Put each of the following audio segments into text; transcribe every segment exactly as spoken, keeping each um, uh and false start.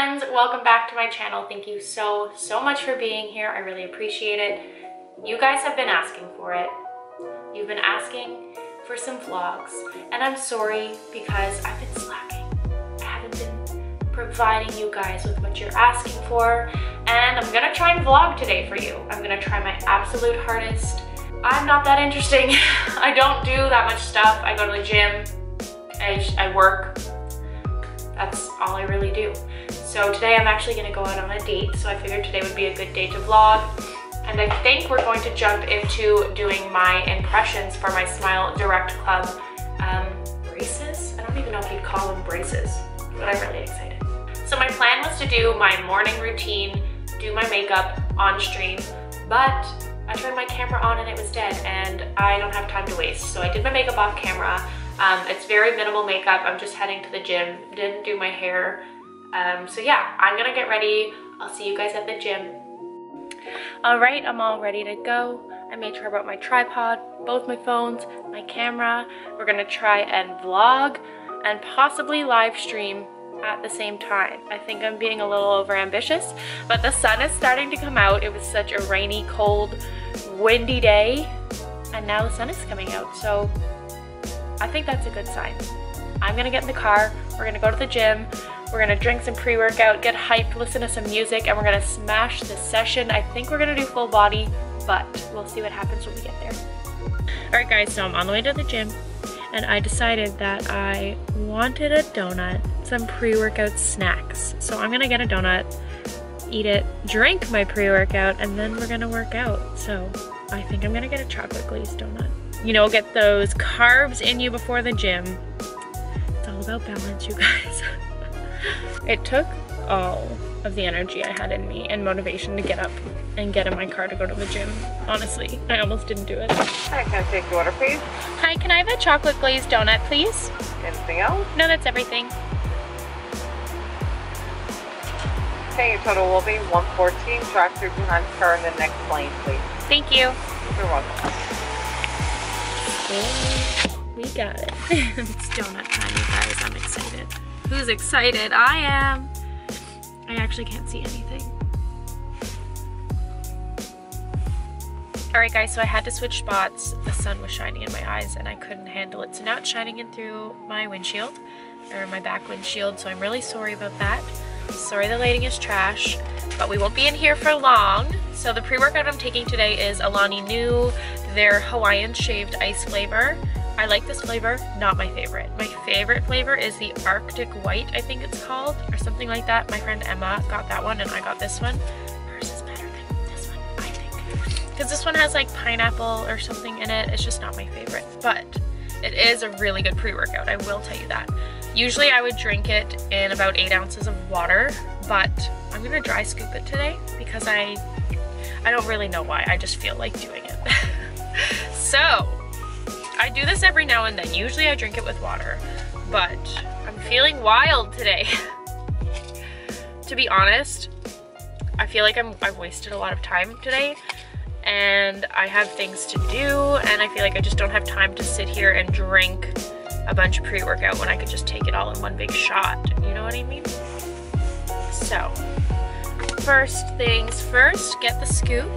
friends, welcome back to my channel. Thank you so so much for being here. I really appreciate it. You guys have been asking for it. You've been asking for some vlogs, and I'm sorry because I've been slacking. I haven't been providing you guys with what you're asking for, and I'm gonna try and vlog today for you. I'm gonna try my absolute hardest. I'm not that interesting. I don't do that much stuff. I go to the gym, I, I work. That's all I really do. So today I'm actually gonna go out on a date, so I figured today would be a good day to vlog. And I think we're going to jump into doing my impressions for my Smile Direct Club um, braces. I don't even know if you'd call them braces, but I'm really excited. So my plan was to do my morning routine, do my makeup on stream, but I turned my camera on and it was dead, and I don't have time to waste. So I did my makeup off camera. Um, it's very minimal makeup. I'm just heading to the gym. Didn't do my hair. Um, so yeah, I'm gonna get ready. I'll see you guys at the gym. All right, I'm all ready to go. I made sure I brought my tripod, both my phones, my camera. We're gonna try and vlog and possibly live stream at the same time. I think I'm being a little over ambitious, but the sun is starting to come out. It was such a rainy, cold, windy day, and now the sun is coming out. So I think that's a good sign. I'm gonna get in the car, we're gonna go to the gym, we're gonna drink some pre-workout, get hyped, listen to some music, and we're gonna smash this session. I think we're gonna do full body, but we'll see what happens when we get there. All right guys, so I'm on the way to the gym, and I decided that I wanted a donut, some pre-workout snacks. So I'm gonna get a donut, eat it, drink my pre-workout, and then we're gonna work out. So I think I'm gonna get a chocolate glazed donut. You know, get those carbs in you before the gym. It's all about balance, you guys. It took all of the energy I had in me and motivation to get up and get in my car to go to the gym. Honestly, I almost didn't do it. Hi, can I take the order, please? Hi, can I have a chocolate glazed donut, please? Anything else? No, that's everything. Okay, your total will be one fourteen. Drive through behind the car in the next lane, please. Thank you. You're welcome. We got it. It's donut time, you guys. I'm excited. Who's excited? I am. I actually can't see anything. All right, guys, so I had to switch spots. The sun was shining in my eyes and I couldn't handle it. So now it's shining in through my windshield, or my back windshield. So I'm really sorry about that. Sorry the lighting is trash, but we won't be in here for long. So the pre-workout I'm taking today is Alani Nu, their Hawaiian shaved ice flavor. I like this flavor, not my favorite. My favorite flavor is the Arctic White, I think it's called, or something like that. My friend Emma got that one and I got this one. Hers is better than this one, I think. Because this one has like pineapple or something in it. It's just not my favorite, but it is a really good pre-workout, I will tell you that. Usually I would drink it in about eight ounces of water, but I'm gonna dry scoop it today because I, I don't really know why, I just feel like doing it. So, I do this every now and then. Usually I drink it with water, but I'm feeling wild today. To be honest, I feel like I'm, I've wasted a lot of time today, and I have things to do, and I feel like I just don't have time to sit here and drink a bunch of pre-workout when I could just take it all in one big shot. You know what I mean? So, first things first, get the scoop.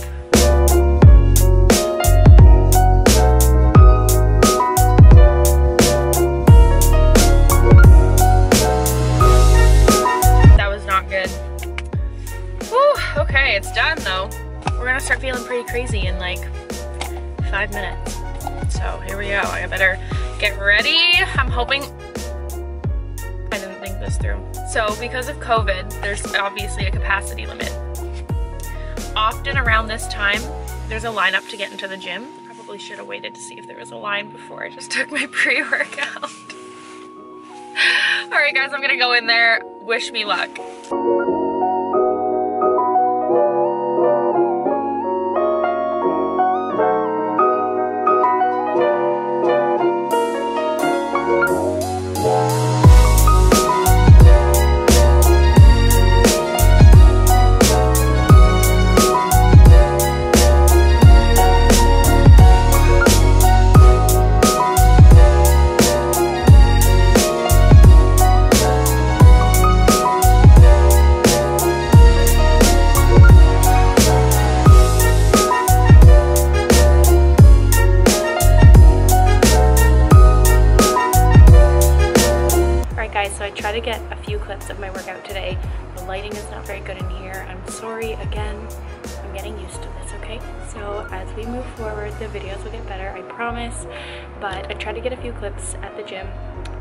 Okay, it's done though. We're gonna start feeling pretty crazy in like five minutes. So here we go, I better get ready. I'm hoping, I didn't think this through. So because of COVID, there's obviously a capacity limit. Often around this time, there's a lineup to get into the gym. Probably should have waited to see if there was a line before I just took my pre-workout. All right guys, I'm gonna go in there. Wish me luck. try to get a few clips of my workout today. The lighting is not very good in here. I'm sorry again. I'm getting used to this, okay? So as we move forward, the videos will get better, I promise. But I tried to get a few clips at the gym.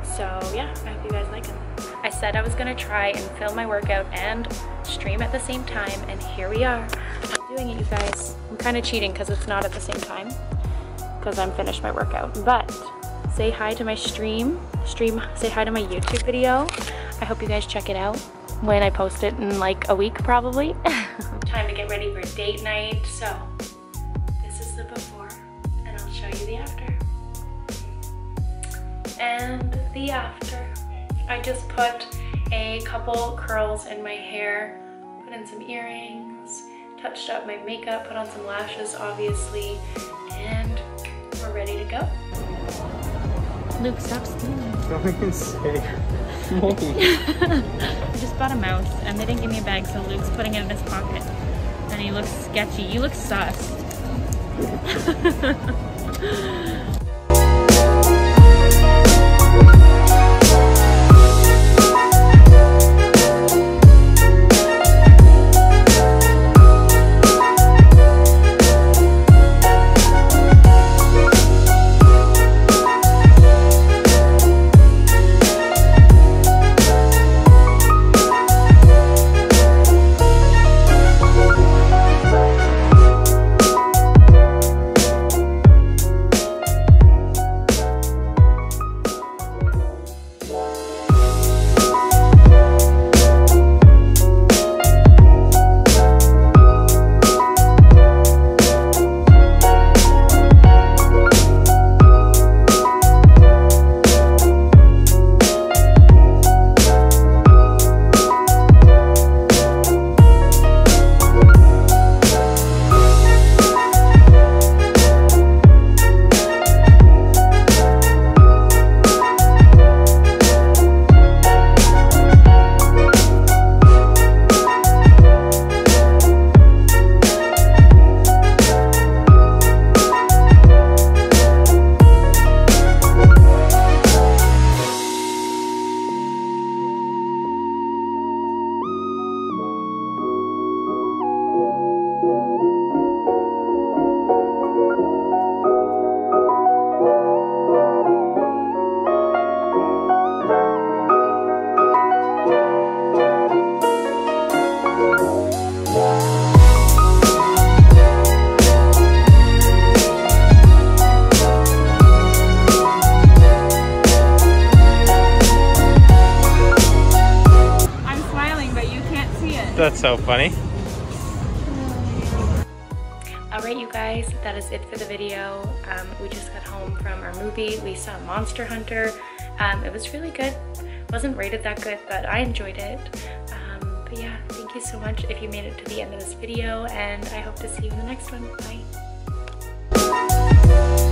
So yeah, I hope you guys like them. I said I was gonna try and film my workout and stream at the same time, and here we are. I'm doing it, you guys. I'm kind of cheating because it's not at the same time, because I'm finished my workout. But say hi to my stream. Stream, say hi to my YouTube video. I hope you guys check it out when I post it in like a week probably. Time to get ready for date night. So this is the before, and I'll show you the after. And the after. I just put a couple curls in my hair, put in some earrings, touched up my makeup, put on some lashes obviously, and we're ready to go. Luke, stop stealing. Don't even say. I just bought a mouse and they didn't give me a bag, so Luke's putting it in his pocket. And he looks sketchy. You look sus. That's so funny. Alright you guys, that is it for the video. Um, we just got home from our movie. We saw Monster Hunter. Um, it was really good. Wasn't rated that good, but I enjoyed it. Um, but yeah, thank you so much if you made it to the end of this video, and I hope to see you in the next one. Bye.